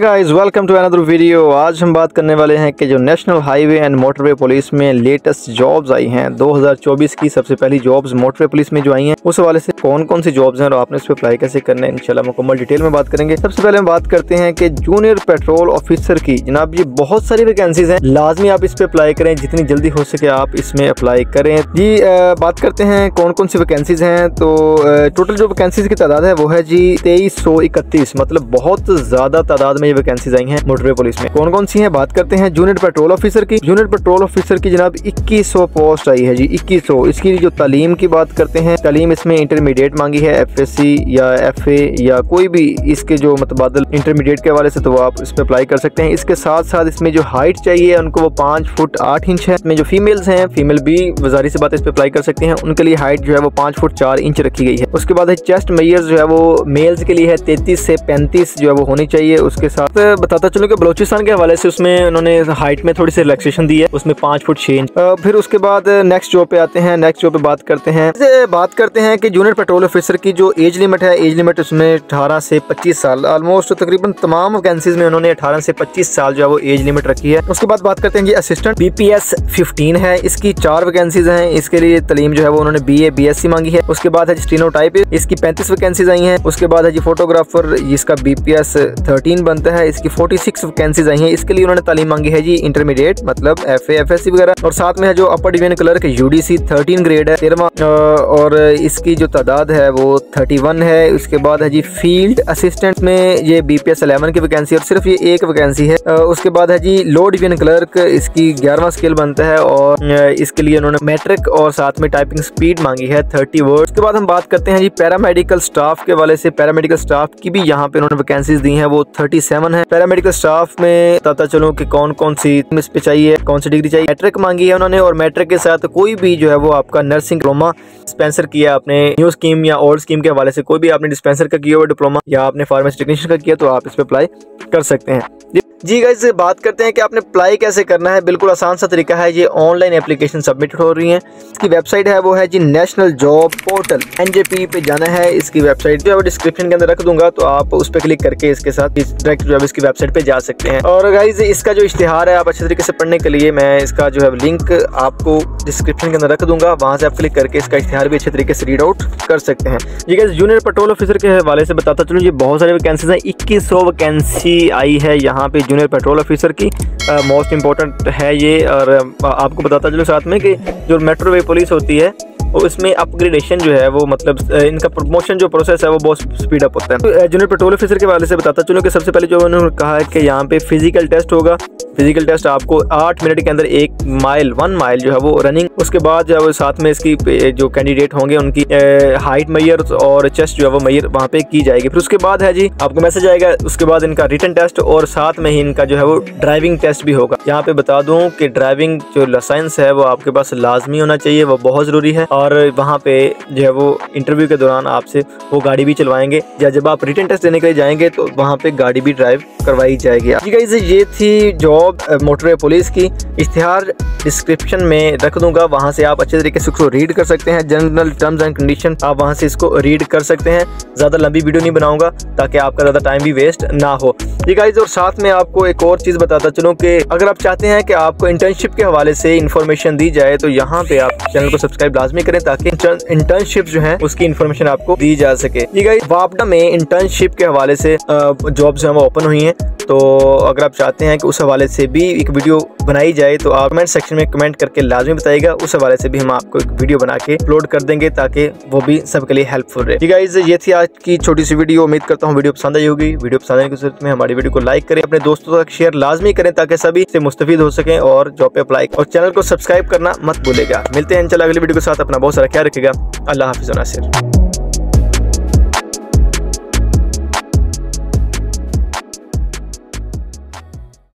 Guys welcome to another video. आज हम बात करने वाले हैं कि जो national highway and motorway police में लेटेस्ट जॉब्स आई हैं 2024 की सबसे पहली जॉब्स मोटरवे पुलिस में जो आई हैं उस हवाले से कौन कौन सी जॉब्स हैं और आपने उस पर अप्लाई कैसे करना है इंशाल्लाह मुकम्मल डिटेल में बात करेंगे। सबसे पहले हम बात करते हैं कि जूनियर पेट्रोल ऑफिसर की जनाब ये बहुत सारी वैकेंसीज हैं, लाजमी आप इस पर अप्लाई करें, जितनी जल्दी हो सके आप इसमें अप्लाई करें जी। बात करते हैं कौन कौन सी वैकेंसीज हैं तो टोटल जो वैकेंसीज की तादाद है वो है जी 2331, मतलब बहुत ज्यादा तादाद में वैकेंसीज आई हैं मोटरवे पुलिस में। कौन कौन सी हैं बात करते हैं जूनियर पेट्रोल ऑफिसर की। जूनियर पेट्रोल ऑफिसर की जनाब 2100 पोस्ट आई है जी 2100। इसकी जो तालीम की बात करते हैं, तालीम इसमें इंटरमीडिएट मांगी है, एफएससी या एफए या कोई भी इसके जो मतबादल इंटरमीडिएट के हवाले से तो आप इस पर अप्लाई कर सकते हैं। इसके साथ साथ इसमें जो हाइट चाहिए उनको वो 5 फुट 8 इंच है। इसमें जो फीमेल्स हैं फीमेल भी वजारी से बात इस पर अप्लाई कर सकते हैं, उनके लिए हाइट जो है वो 5 फुट 4 इंच रखी गई है। उसके बाद चेस्ट मेजर्स जो है वो मेल्स के लिए है 33 से 35 जो है वो होनी चाहिए। उसके साथ बताता चलूं कि बलोचिस्तान के हवाले से उसमें उन्होंने हाइट में थोड़ी सी रिलैक्सेशन दी है, उसमें 5 फुट 6 इंच। फिर उसके बाद नेक्स्ट जॉब पे आते हैं। नेक्स्ट जॉब पे बात करते हैं कि जूनियर पेट्रोल ऑफिसर की जो एज लिमिट है, एज लिमिट उसमें 18 से 25 साल। ऑलमोस्ट तकरीबन तमाम वैकेंसीज में उन्होंने 18 से 25 साल जो है वो एज लिमिट रखी है। उसके बाद बात करते हैं जी असिस्टेंट BPS 15 है, इसकी 4 वैकेंसीज हैं। इसके लिए तालीम जो है वो उन्होंने BA BSc मांगी है। उसके बाद है स्टेनोटाइप, इसकी 35 वैकेंसीज आई है। उसके बाद है जी फोटोग्राफर, जिसका BPS 13 है, इसकी 46 वैकेंसीज आई हैं। इसके लिए उन्होंने तालीम मांगी है जी इंटरमीडिएट मतलब एफए एफएससी वगैरह, और साथ में है जो upper division clerk UDC 13 grade है 13वां, और इसकी जो तादाद है वो 31 है। उसके बाद है जी फील्ड असिस्टेंट में ये BPS 11 की वैकेंसी और सिर्फ ये 1 वैकेंसी है। उसके बाद है जी लो डिवीजन क्लर्क, इसकी 11वां स्केल बनता है और इसके लिए उन्होंने मैट्रिक और साथ में टाइपिंग स्पीड मांगी है 30 वर्ड। उसके बाद हम बात करते हैं जी पैरामेडिकल स्टाफ के वाले से। पैरामेडिकल स्टाफ की भी यहाँ पे उन्होंने वैकेंसीज दी है वो 37 है। पैरामेडिकल स्टाफ में बताता चलूं कि कौन कौन सी इस पे चाहिए, कौन सी डिग्री चाहिए। मैट्रिक मांगी है उन्होंने, और मैट्रिक के साथ कोई भी जो है वो आपका नर्सिंग डिप्लोमा डिस्पेंसर किया आपने, न्यू स्कीम या ओल्ड स्कीम के हवाले से कोई भी आपने डिस्पेंसर का किया हो डिप्लोमा, या आपने फार्मेसी टेक्नीशियन का किया तो आप इस पर अप्लाई कर सकते हैं जी। गाइस बात करते हैं कि आपने अप्लाई कैसे करना है। बिल्कुल आसान सा तरीका है, ये ऑनलाइन एप्लीकेशन सबमिट हो रही है। इसकी वेबसाइट है वो है जी नेशनल जॉब पोर्टल NJP पे जाना है। इसकी वेबसाइट जो है वो डिस्क्रिप्शन के अंदर रख दूंगा, तो आप उस पर क्लिक करके इसके साथ डायरेक्ट जो है इसकी वेबसाइट पे जा सकते हैं। और गाइज इसका जो इश्तिहार है आप अच्छे तरीके से पढ़ने के लिए मैं इसका जो है लिंक आपको डिस्क्रिप्शन के अंदर रख दूंगा, वहाँ से आप क्लिक करके इसका इश्तिहार भी अच्छे तरीके से रीड आउट कर सकते हैं। ये गाइज जूनियर पेट्रोल ऑफिसर के हवाले से बताता चलूँ, ये बहुत सारी वैकेंसीज हैं। 2100 वैकेंसी आई है यहाँ पे जूनियर पेट्रोल ऑफिसर की, मोस्ट इंपॉर्टेंट है ये। और आपको बताता चलूँ साथ में कि जो मेट्रोवे पुलिस होती है और इसमें अपग्रेडेशन जो है वो मतलब इनका प्रमोशन जो प्रोसेस है वो बहुत स्पीड अप होता है। तो जूनियर पेट्रोल ऑफिसर के बारे से बताता चलूँ कि सबसे पहले जो उन्होंने कहा है कि यहाँ पे फिजिकल टेस्ट होगा। फिजिकल टेस्ट आपको 8 मिनट के अंदर 1 माइल जो है वो रनिंग, उसके बाद जो है वो साथ में इसकी जो कैंडिडेट होंगे उनकी हाइट मेजर और चेस्ट जो है वो मेजर वहाँ पे की जाएगी। फिर उसके बाद है जी आपको मैसेज आएगा, उसके बाद इनका रिटन टेस्ट और साथ में ही इनका जो है वो ड्राइविंग टेस्ट भी होगा। यहाँ पे बता दूँ कि ड्राइविंग जो लाइसेंस है वो आपके पास लाजमी होना चाहिए, वो बहुत ज़रूरी है। और वहाँ पे जो है वो इंटरव्यू के दौरान आपसे वो गाड़ी भी चलवाएंगे, या जब आप रिटन टेस्ट देने के लिए जाएंगे तो वहाँ पे गाड़ी भी ड्राइव करवाई जाएगी। जी गाइस ये थी जॉब मोटरवे पुलिस की, इश्तिहार डिस्क्रिप्शन में रख दूंगा, वहाँ से आप अच्छे तरीके से इसको रीड कर सकते हैं। जनरल टर्म्स एंड कंडीशन आप वहाँ से इसको रीड कर सकते हैं। ज़्यादा लंबी वीडियो नहीं बनाऊँगा ताकि आपका ज़्यादा टाइम भी वेस्ट ना हो। जी गाइस और साथ में आपको एक और चीज़ बताता चलूँ कि अगर आप चाहते हैं कि आपको इंटर्नशिप के हवाले से इंफॉर्मेशन दी जाए तो यहाँ पे आप चैनल को सब्सक्राइब लाजमी करें ताकि इंटर्नशिप जो है उसकी इंफॉर्मेशन आपको दी जा सके। जी गाइस वापडा में इंटर्नशिप के हवाले से जॉब जो है वो ओपन हुई हैं, तो अगर आप चाहते हैं कि उस हवाले से भी एक वीडियो बनाई जाए तो आप कमेंट सेक्शन में कमेंट करके लाजमी बताइएगा, उस हवाले से भी हम आपको एक वीडियो बना के अपलोड कर देंगे ताकि वो भी सबके लिए हेल्पफुल रहे। जी गाइस ये थी आज की छोटी सी वीडियो, उम्मीद करता हूँ वीडियो पसंद आई होगी। वीडियो पसंद आने की सूरत में हमारी वीडियो को लाइक करें, अपने दोस्तों तक शेयर लाजमी करें ताकि सभी से मुस्तफीद हो सकें, और जॉब पे अप्लाई और चैनल को सब्सक्राइब करना मत भूलेगा। मिलते हैं इंशाल्लाह अगली वीडियो के साथ, अपना बहुत सारा ख्याल रखिएगा। अल्लाह हाफिज़।